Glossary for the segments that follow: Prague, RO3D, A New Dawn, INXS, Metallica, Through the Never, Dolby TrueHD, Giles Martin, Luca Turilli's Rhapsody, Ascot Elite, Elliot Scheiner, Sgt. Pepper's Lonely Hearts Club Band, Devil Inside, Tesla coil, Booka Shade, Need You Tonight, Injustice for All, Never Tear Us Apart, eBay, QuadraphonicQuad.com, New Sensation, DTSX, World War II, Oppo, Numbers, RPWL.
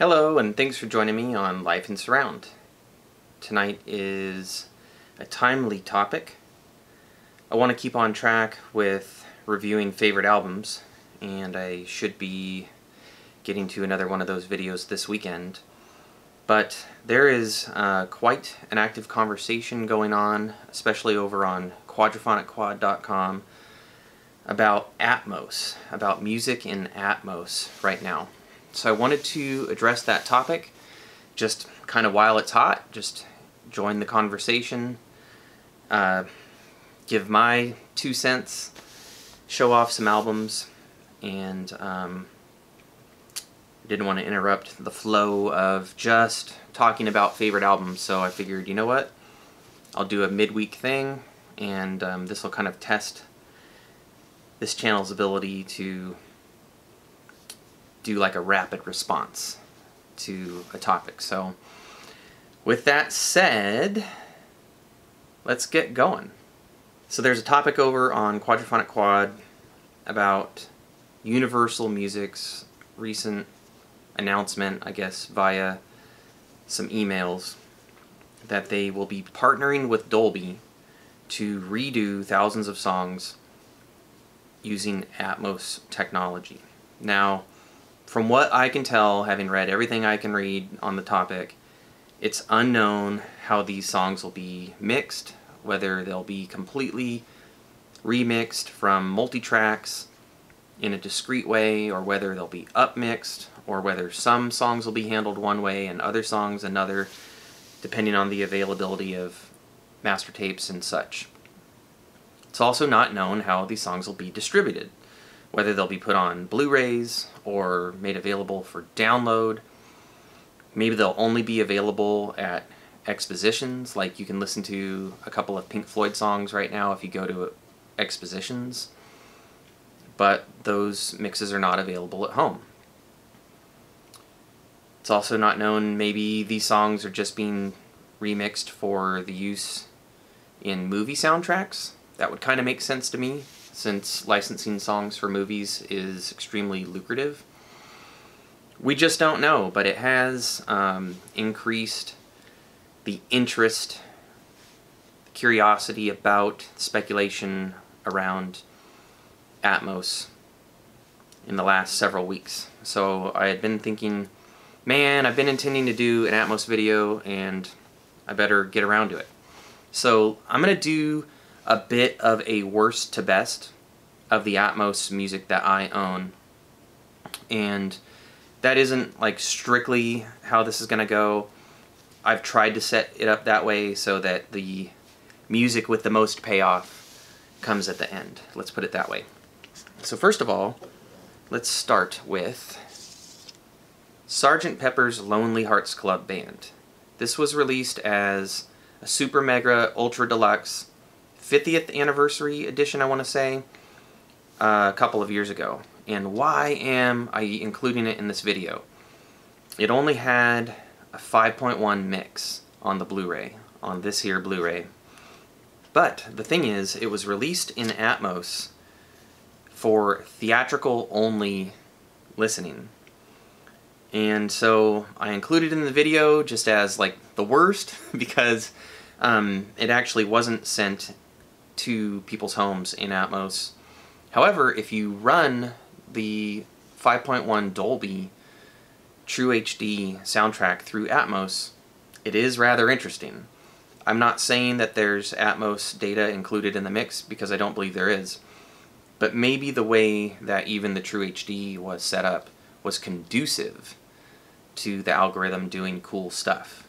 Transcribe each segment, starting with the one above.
Hello, and thanks for joining me on Life in Surround. Tonight is a timely topic. I want to keep on track with reviewing favorite albums, and I should be getting to another one of those videos this weekend. But there is quite an active conversation going on, especially over on QuadraphonicQuad.com, about Atmos, about music in Atmos right now. So I wanted to address that topic just kind of while it's hot, just join the conversation, give my 2 cents, show off some albums, and didn't want to interrupt the flow of just talking about favorite albums, so I figured, you know what, I'll do a midweek thing, and this will kind of test this channel's ability to do like a rapid response to a topic. So with that said, let's get going. So there's a topic over on Quadraphonic Quad about Universal Music's recent announcement, I guess via some emails, that they will be partnering with Dolby to redo thousands of songs using Atmos technology. Now, from what I can tell, having read everything I can read on the topic, it's unknown how these songs will be mixed, whether they'll be completely remixed from multi-tracks in a discrete way, or whether they'll be upmixed, or whether some songs will be handled one way and other songs another, depending on the availability of master tapes and such. It's also not known how these songs will be distributed, whether they'll be put on Blu-rays or made available for download. Maybe they'll only be available at expositions, like you can listen to a couple of Pink Floyd songs right now if you go to expositions, but those mixes are not available at home. It's also not known, maybe these songs are just being remixed for the use in movie soundtracks. That would kind of make sense to me, since licensing songs for movies is extremely lucrative. We just don't know, but it has increased the interest, the curiosity about speculation around Atmos in the last several weeks. So I had been thinking, man, I've been intending to do an Atmos video, and I better get around to it. So I'm going to do a bit of a worst to best of the Atmos music that I own. And that isn't like strictly how this is gonna go. I've tried to set it up that way so that the music with the most payoff comes at the end. Let's put it that way. So first of all, let's start with Sgt. Pepper's Lonely Hearts Club Band. This was released as a Super Mega Ultra Deluxe 50th anniversary edition, I want to say, a couple of years ago. And why am I including it in this video? It only had a 5.1 mix on the Blu-ray, on this here Blu-ray. But the thing is, it was released in Atmos for theatrical only listening. And so I included it in the video just as like the worst, because it actually wasn't sent to people's homes in Atmos. However, if you run the 5.1 Dolby TrueHD soundtrack through Atmos, it is rather interesting. I'm not saying that there's Atmos data included in the mix, because I don't believe there is, but maybe the way that even the TrueHD was set up was conducive to the algorithm doing cool stuff.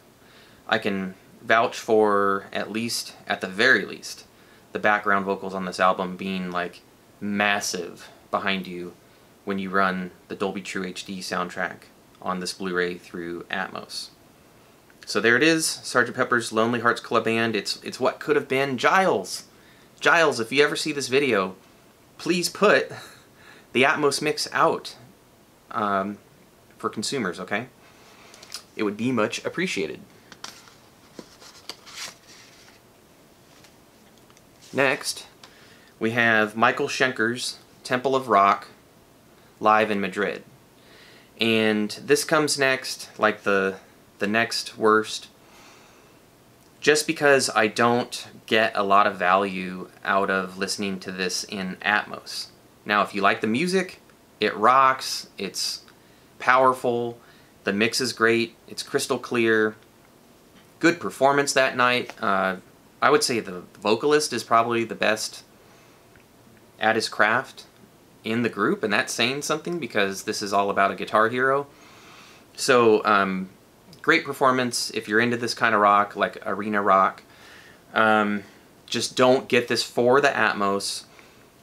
I can vouch for, at least, at the very least, the background vocals on this album being like massive behind you when you run the Dolby TrueHD soundtrack on this Blu-ray through Atmos. So there it is, Sgt. Pepper's Lonely Hearts Club Band. It's what could have been. Giles! Giles, if you ever see this video, please put the Atmos mix out for consumers, okay? It would be much appreciated. Next, we have Michael Schenker's Temple of Rock live in Madrid. And this comes next, like the next worst, just because I don't get a lot of value out of listening to this in Atmos. Now, if you like the music, it rocks, it's powerful, the mix is great, it's crystal clear, good performance that night. I would say the vocalist is probably the best at his craft in the group, and that's saying something because this is all about a guitar hero. So, great performance if you're into this kind of rock, like arena rock. Just don't get this for the Atmos.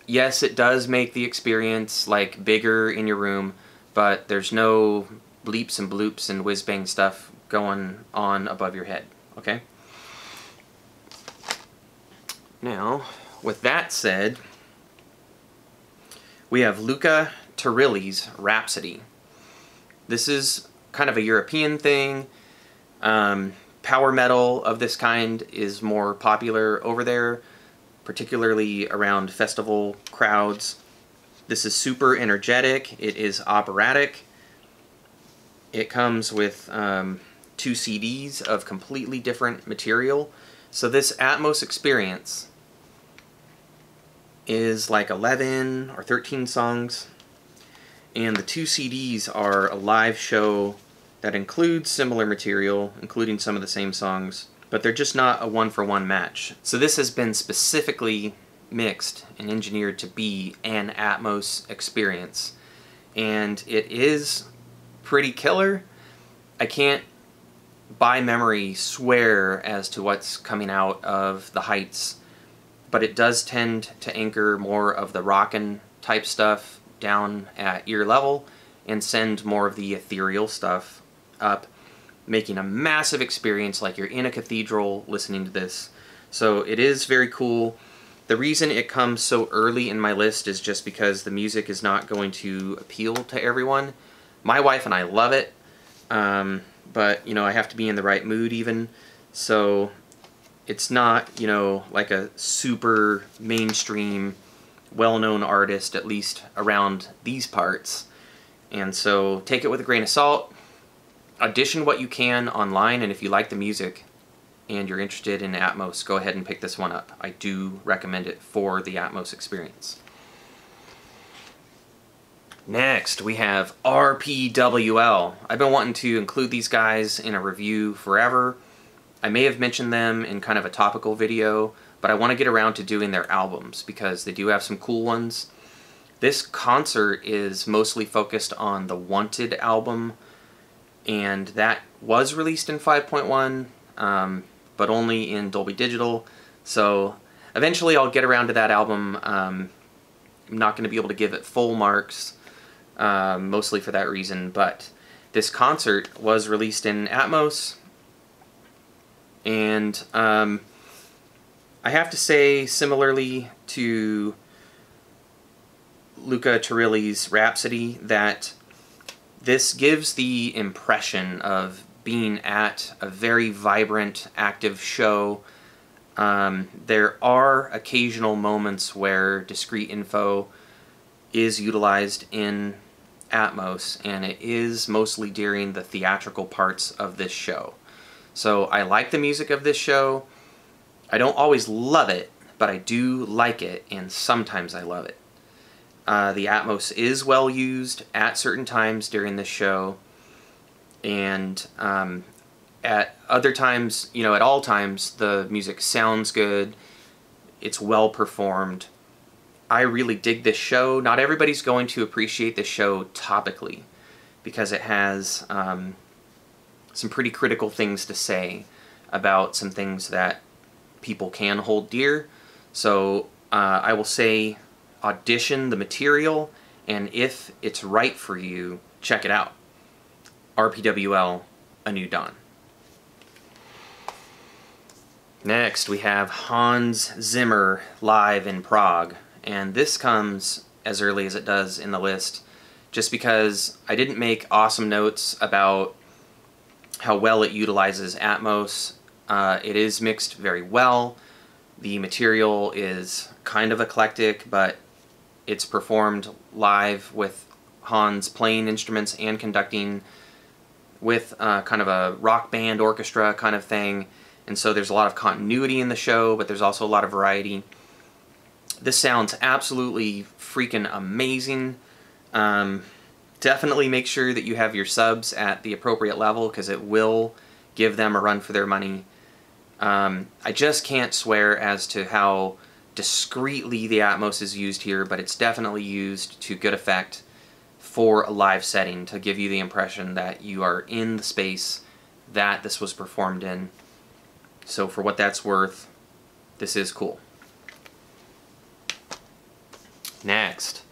Yes, it does make the experience like bigger in your room, but there's no bleeps and bloops and whiz-bang stuff going on above your head, okay? Now, with that said, we have Luca Turilli's Rhapsody. This is kind of a European thing. Power metal of this kind is more popular over there, particularly around festival crowds. This is super energetic. It is operatic. It comes with 2 CDs of completely different material. So this Atmos experience is like 11 or 13 songs, and the 2 CDs are a live show that includes similar material, including some of the same songs, but they're just not a one-for-one match. So this has been specifically mixed and engineered to be an Atmos experience, and it is pretty killer. I can't by memory swear as to what's coming out of the Heights, but it does tend to anchor more of the rockin' type stuff down at ear level and send more of the ethereal stuff up, making a massive experience like you're in a cathedral listening to this. So it is very cool. The reason it comes so early in my list is just because the music is not going to appeal to everyone. My wife and I love it, but you know, I have to be in the right mood even, so it's not, you know, like a super mainstream, well-known artist, at least around these parts. And so take it with a grain of salt, audition what you can online, and if you like the music and you're interested in Atmos, go ahead and pick this one up. I do recommend it for the Atmos experience. Next, we have RPWL. I've been wanting to include these guys in a review forever. I may have mentioned them in kind of a topical video, but I want to get around to doing their albums because they do have some cool ones. This concert is mostly focused on the Wanted album, and that was released in 5.1, but only in Dolby Digital, so eventually I'll get around to that album. I'm not going to be able to give it full marks, mostly for that reason, but this concert was released in Atmos. And I have to say, similarly to Luca Turilli's Rhapsody, that this gives the impression of being at a very vibrant, active show. There are occasional moments where discrete info is utilized in Atmos, and it is mostly during the theatrical parts of this show. So I like the music of this show. I don't always love it, but I do like it, and sometimes I love it. The Atmos is well used at certain times during this show, and at other times, you know, at all times, the music sounds good, it's well performed. I really dig this show. Not everybody's going to appreciate this show topically, because it has some pretty critical things to say about some things that people can hold dear. So I will say, audition the material, and if it's right for you, check it out. RPWL, A New Dawn. Next, we have Hans Zimmer live in Prague, and this comes as early as it does in the list, just because I didn't make awesome notes about how well it utilizes Atmos. It is mixed very well. The material is kind of eclectic, but it's performed live with Hans playing instruments and conducting with kind of a rock band orchestra kind of thing. And so there's a lot of continuity in the show, but there's also a lot of variety. This sounds absolutely freaking amazing. Definitely make sure that you have your subs at the appropriate level, because it will give them a run for their money. I just can't swear as to how discreetly the Atmos is used here, but it's definitely used to good effect for a live setting to give you the impression that you are in the space that this was performed in. So for what that's worth, this is cool. Next,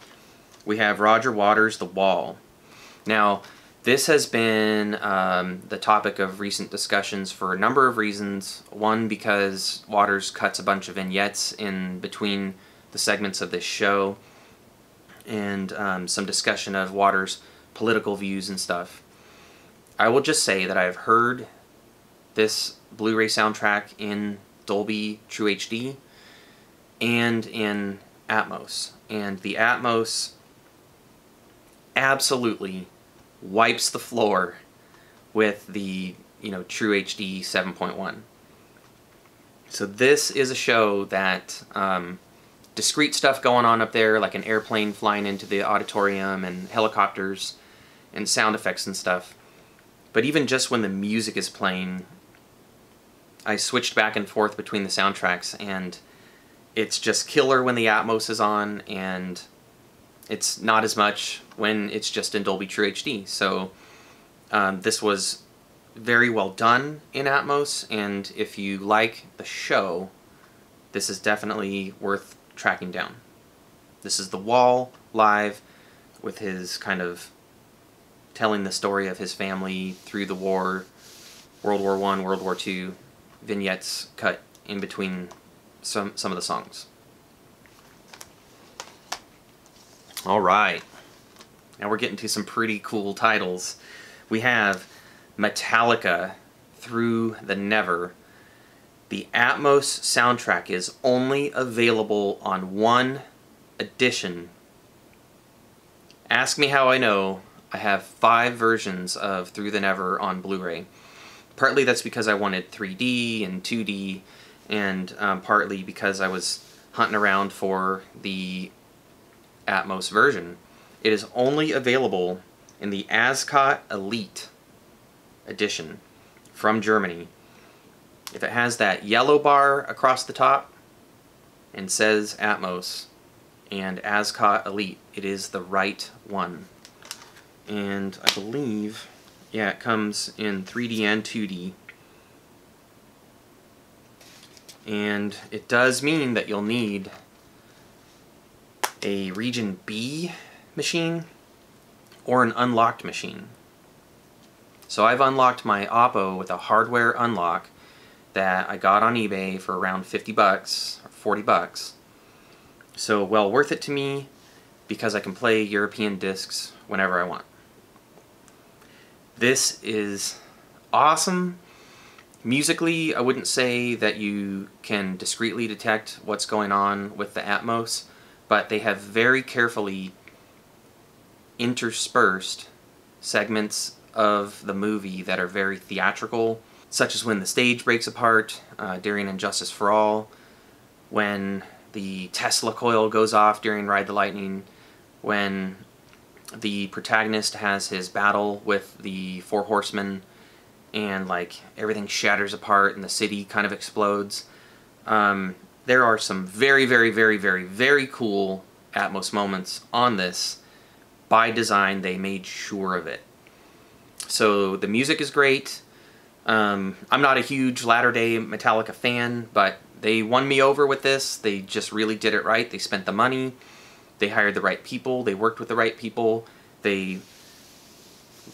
we have Roger Waters' The Wall. Now, this has been the topic of recent discussions for a number of reasons. One, because Waters cuts a bunch of vignettes in between the segments of this show, and some discussion of Waters' political views and stuff. I will just say that I have heard this Blu-ray soundtrack in Dolby TrueHD and in Atmos, and the Atmos absolutely wipes the floor with the, you know, TrueHD 7.1. So this is a show that discrete stuff going on up there, like an airplane flying into the auditorium and helicopters and sound effects and stuff. But even just when the music is playing, I switched back and forth between the soundtracks, and it's just killer when the Atmos is on, and it's not as much when it's just in Dolby TrueHD. So this was very well done in Atmos, and if you like the show, this is definitely worth tracking down. This is The Wall live, with his kind of telling the story of his family through the war, World War I, World War II, vignettes cut in between some of the songs. All right, now we're getting to some pretty cool titles. We have Metallica, Through the Never. The Atmos soundtrack is only available on one edition. Ask me how I know. I have 5 versions of Through the Never on Blu-ray. Partly that's because I wanted 3D and 2D, and partly because I was hunting around for the Atmos version. It is only available in the Ascot Elite edition from Germany. If it has that yellow bar across the top and says Atmos and Ascot Elite, it is the right one. And I believe, yeah, it comes in 3D and 2D. And it does mean that you'll need a Region B machine or an unlocked machine. So I've unlocked my Oppo with a hardware unlock that I got on eBay for around $50 or $40. So well worth it to me, because I can play European discs whenever I want. This is awesome. Musically, I wouldn't say that you can discreetly detect what's going on with the Atmos, but they have very carefully interspersed segments of the movie that are very theatrical, such as when the stage breaks apart during Injustice for All, when the Tesla coil goes off during Ride the Lightning, when the protagonist has his battle with the 4 horsemen, and like everything shatters apart and the city kind of explodes. There are some very, very, very, very, very cool Atmos moments on this. By design, they made sure of it. So the music is great. I'm not a huge latter-day Metallica fan, but they won me over with this. They just really did it right. They spent the money. They hired the right people. They worked with the right people. They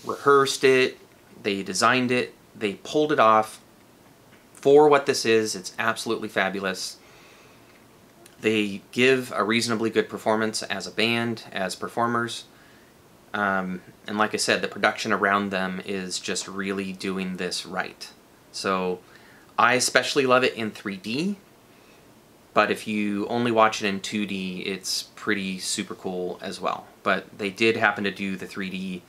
rehearsed it. They designed it. They pulled it off. For what this is, it's absolutely fabulous. They give a reasonably good performance as a band, as performers, and like I said, the production around them is just really doing this right. So I especially love it in 3D, but if you only watch it in 2D, it's pretty super cool as well. but they did happen to do the 3D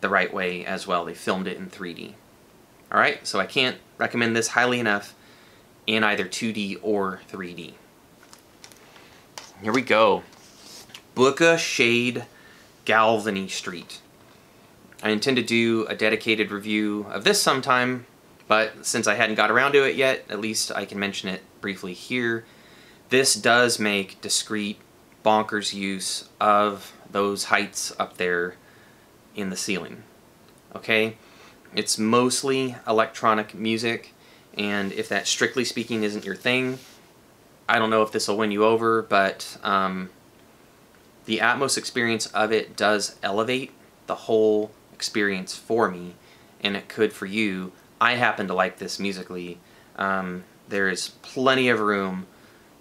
the right way as well. They filmed it in 3D. Alright, so I can't recommend this highly enough in either 2D or 3D. Here we go. Bucca Shade Galvany Street. I intend to do a dedicated review of this sometime, but since I hadn't got around to it yet, at least I can mention it briefly here. This does make discrete, bonkers use of those heights up there in the ceiling. Okay? It's mostly electronic music, and if that, strictly speaking, isn't your thing, I don't know if this will win you over, but the Atmos experience of it does elevate the whole experience for me, and it could for you. I happen to like this musically. There is plenty of room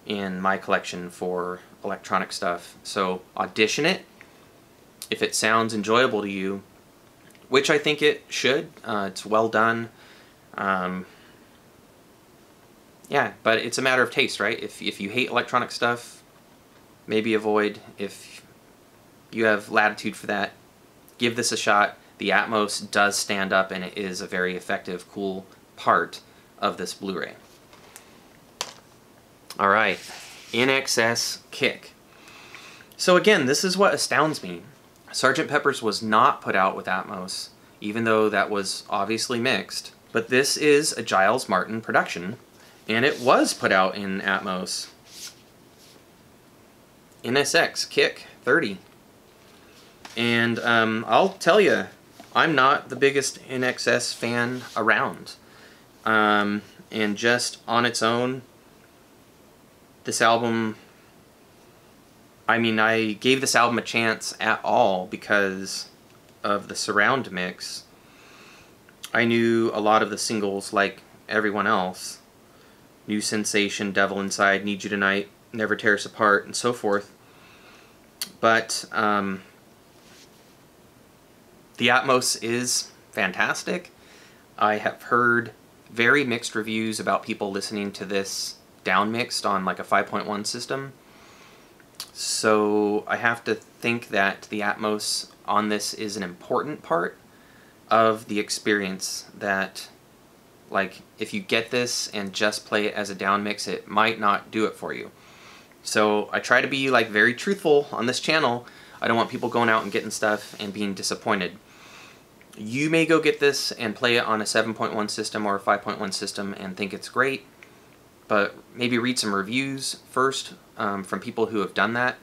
in my collection for electronic stuff, so audition it. If it sounds enjoyable to you, which I think it should, it's well done. Yeah, but it's a matter of taste, right? If you hate electronic stuff, maybe avoid. If you have latitude for that, give this a shot. The Atmos does stand up, and it is a very effective, cool part of this Blu-ray. All right, INXS Kick. So again, this is what astounds me. Sgt. Pepper's was not put out with Atmos, even though that was obviously mixed. But this is a Giles Martin production, and it was put out in Atmos. NSX Kick 30. And I'll tell you, I'm not the biggest INXS fan around. And just on its own, this album, I mean, I gave this album a chance at all because of the surround mix. I knew a lot of the singles like everyone else. New Sensation, Devil Inside, Need You Tonight, Never Tear Us Apart, and so forth. But the Atmos is fantastic. I have heard very mixed reviews about people listening to this downmixed on like a 5.1 system. So I have to think that the Atmos on this is an important part of the experience, that like if you get this and just play it as a down mix, it might not do it for you. So I try to be like very truthful on this channel. I don't want people going out and getting stuff and being disappointed. You may go get this and play it on a 7.1 system or a 5.1 system and think it's great, but maybe read some reviews first from people who have done that.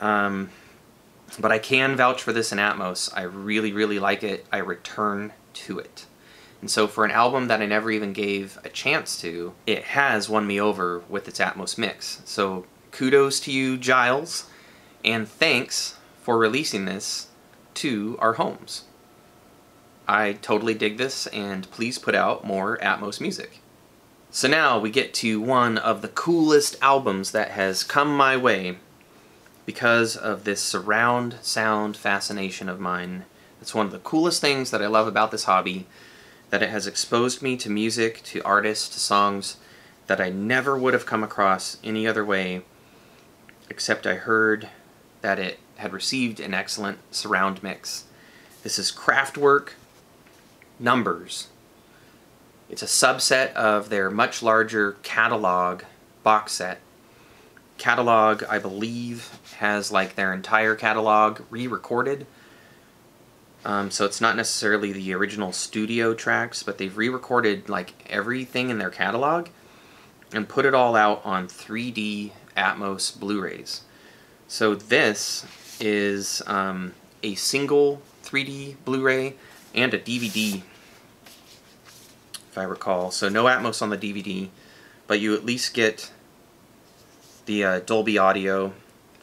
But I can vouch for this in Atmos. I really, really like it. I return to it. And so for an album that I never even gave a chance to, it has won me over with its Atmos mix. So kudos to you, Giles, and thanks for releasing this to our homes. I totally dig this, and please put out more Atmos music. So now we get to one of the coolest albums that has come my way because of this surround sound fascination of mine. It's one of the coolest things that I love about this hobby, that it has exposed me to music, to artists, to songs that I never would have come across any other way, except I heard that it had received an excellent surround mix. This is Kraftwerk, Numbers. It's a subset of their much larger catalog box set. Catalog, I believe, has like their entire catalog re-recorded. So it's not necessarily the original studio tracks, but they've re-recorded like everything in their catalog and put it all out on 3D Atmos Blu-rays. So this is a single 3D Blu-ray and a DVD, I recall. So no Atmos on the DVD, but you at least get the Dolby Audio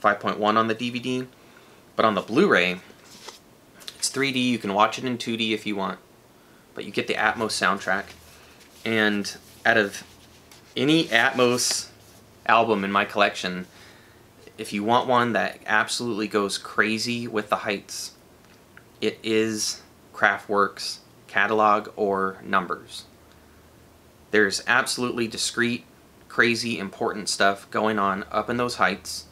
5.1 on the DVD. But on the Blu-ray, it's 3D. You can watch it in 2D if you want, but you get the Atmos soundtrack. And out of any Atmos album in my collection, if you want one that absolutely goes crazy with the heights, it is Kraftwerk's catalog or Numbers. There's absolutely discrete, crazy, important stuff going on up in those heights.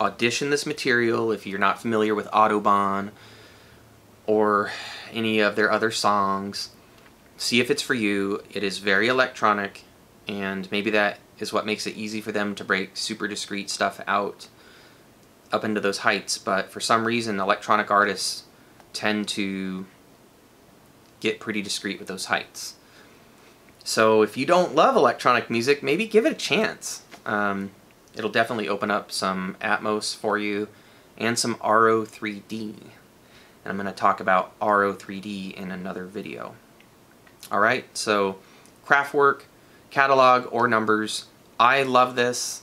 audition this material if you're not familiar with Autobahn or any of their other songs. See if it's for you. It is very electronic, and maybe that is what makes it easy for them to break super discrete stuff out up into those heights, but for some reason electronic artists tend to get pretty discrete with those heights. So if you don't love electronic music, maybe give it a chance. It'll definitely open up some Atmos for you and some RO3D. And I'm going to talk about RO3D in another video. Alright, so Kraftwerk, catalog, or Numbers. I love this.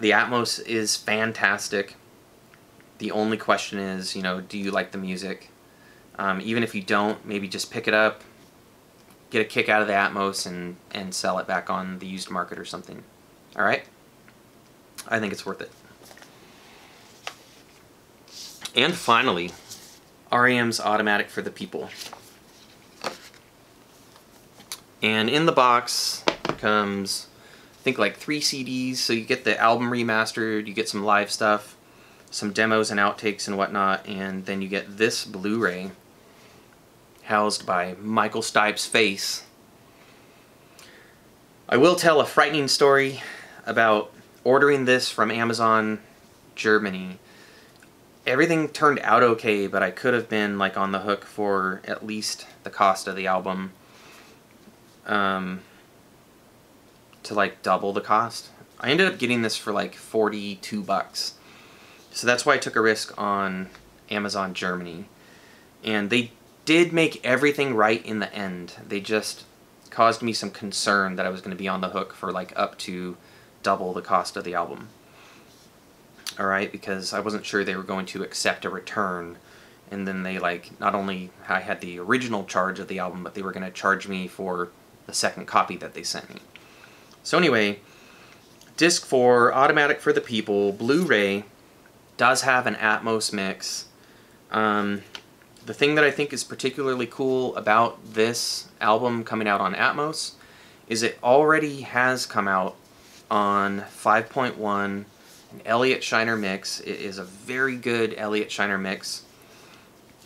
The Atmos is fantastic. The only question is, you know, do you like the music? Even if you don't, maybe just pick it up, get a kick out of the Atmos, and sell it back on the used market or something. Alright? I think it's worth it. And finally, REM's Automatic for the People. And in the box comes, I think, like 3 CDs, so you get the album remastered, you get some live stuff, some demos and outtakes and whatnot, and then you get this Blu-ray housed by Michael Stipe's face. I will tell a frightening story about ordering this from Amazon Germany. Everything turned out okay, but I could have been like on the hook for at least the cost of the album. To like double the cost. I ended up getting this for like 42 bucks. So that's why I took a risk on Amazon Germany. And they did make everything right in the end. They just caused me some concern that I was going to be on the hook for like up to double the cost of the album. Alright, because I wasn't sure they were going to accept a return. And then they like, not only I had the original charge of the album, but they were going to charge me for the second copy that they sent me. So anyway, Disc 4, Automatic for the People, Blu-ray, does have an Atmos mix. The thing that I think is particularly cool about this album coming out on Atmos is it already has come out on 5.1, an Elliot Scheiner mix. It is a very good Elliot Scheiner mix.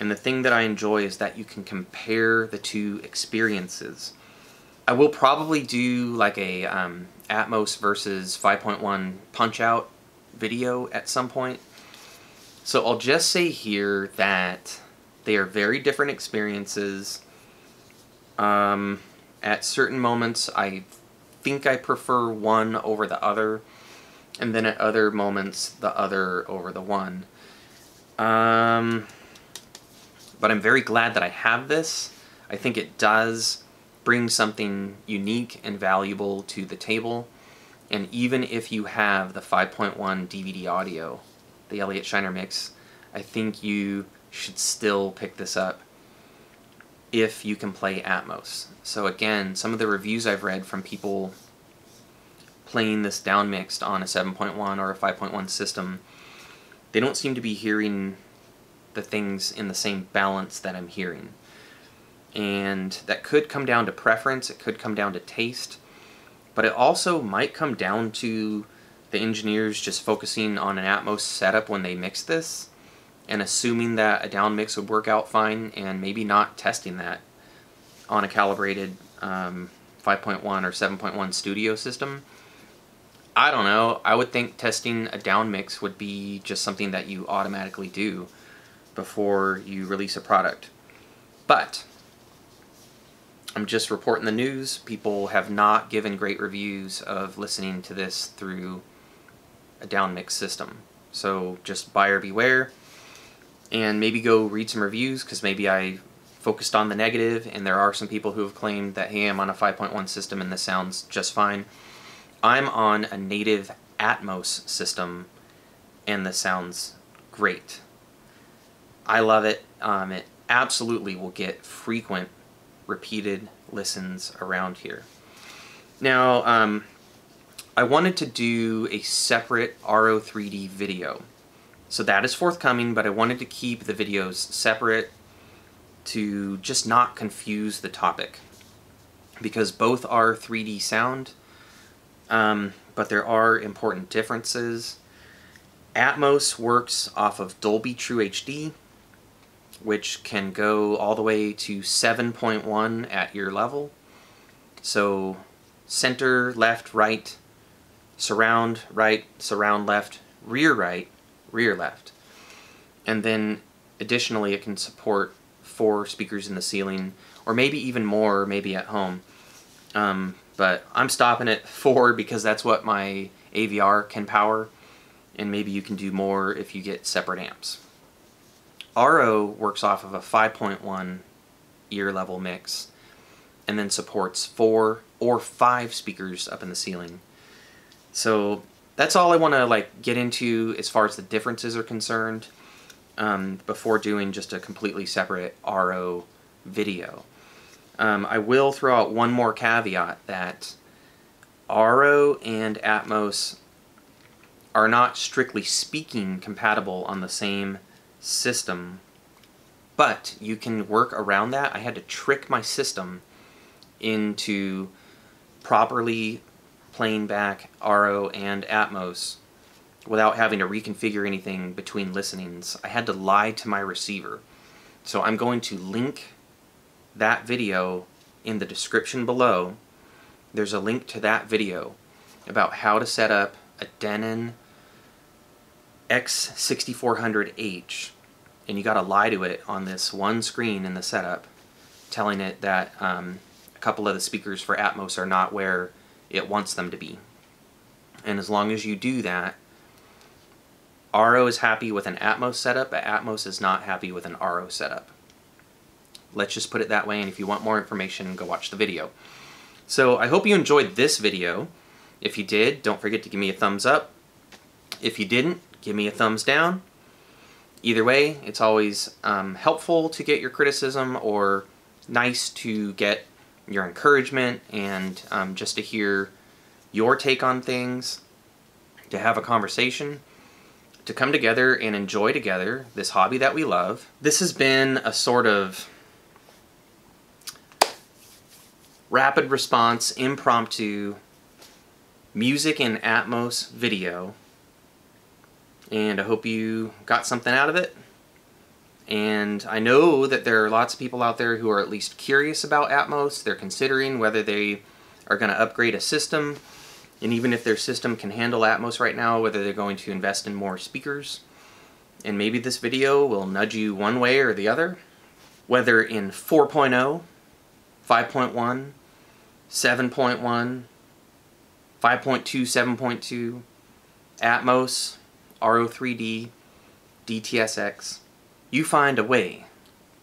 And the thing that I enjoy is that you can compare the two experiences. I will probably do like a Atmos versus 5.1 Punch-Out video at some point. So I'll just say here that they are very different experiences. At certain moments I think I prefer one over the other, and then at other moments the other over the one. But I'm very glad that I have this. I think it does bring something unique and valuable to the table. And even if you have the 5.1 DVD audio, the Elliot Scheiner mix, I think you should still pick this up if you can play Atmos. So again, some of the reviews I've read from people playing this down mixed on a 7.1 or a 5.1 system, they don't seem to be hearing the things in the same balance that I'm hearing. And that could come down to preference, it could come down to taste, but it also might come down to the engineers just focusing on an Atmos setup when they mix this, and assuming that a down mix would work out fine, and maybe not testing that on a calibrated 5.1 or 7.1 studio system. I don't know, I would think testing a down mix would be just something that you automatically do before you release a product. But I'm just reporting the news. People have not given great reviews of listening to this through a downmix system. So just buyer beware, and maybe go read some reviews, because maybe I focused on the negative, and there are some people who have claimed that, hey, I'm on a 5.1 system and this sounds just fine. I'm on a native Atmos system and this sounds great. I love it. It absolutely will get frequent, repeated listens around here. Now, I wanted to do a separate RO3D video. So that is forthcoming, but I wanted to keep the videos separate to just not confuse the topic, because both are 3D sound, but there are important differences. Atmos works off of Dolby TrueHD, which can go all the way to 7.1 at your level. So center, left, right, right, surround left, rear left. And then additionally it can support 4 speakers in the ceiling, or maybe even more, maybe at home. But I'm stopping at 4 because that's what my AVR can power, and maybe you can do more if you get separate amps. RO works off of a 5.1 ear level mix, and then supports 4 or 5 speakers up in the ceiling. So that's all I want to get into as far as the differences are concerned, before doing just a completely separate RO video. I will throw out one more caveat that RO and Atmos are not, strictly speaking, compatible on the same system, but you can work around that. I had to trick my system into properly playing back RO and Atmos without having to reconfigure anything between listenings. I had to lie to my receiver. So I'm going to link that video in the description below. There's a link to that video about how to set up a Denon X6400H, and you gotta lie to it on this one screen in the setup, telling it that a couple of the speakers for Atmos are not where it wants them to be. And as long as you do that, RO is happy with an Atmos setup, but Atmos is not happy with an RO setup. Let's just put it that way, and if you want more information, go watch the video. So I hope you enjoyed this video. If you did, don't forget to give me a thumbs up. If you didn't, give me a thumbs down. Either way, it's always helpful to get your criticism, or nice to get your encouragement, and just to hear your take on things, to have a conversation, to come together and enjoy together this hobby that we love. This has been a sort of rapid response, impromptu music and Atmos video, and I hope you got something out of it. And I know that there are lots of people out there who are at least curious about Atmos. They're considering whether they are going to upgrade a system, and even if their system can handle Atmos right now, whether they're going to invest in more speakers. And maybe this video will nudge you one way or the other, whether in 4.0, 5.1, 7.1, 5.2, 7.2, Atmos, RO3D, DTSX. You find a way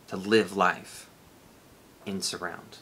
to live life in surround.